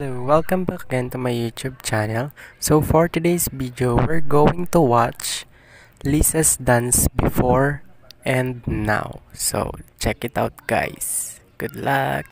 Hello, welcome back again to my YouTube channel. So for today's video, we're going to watch Lisa's dance before and now. So check it out guys. Good luck!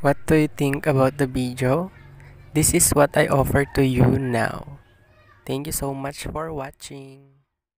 What do you think about the video? This is what I offer to you now. Thank you so much for watching.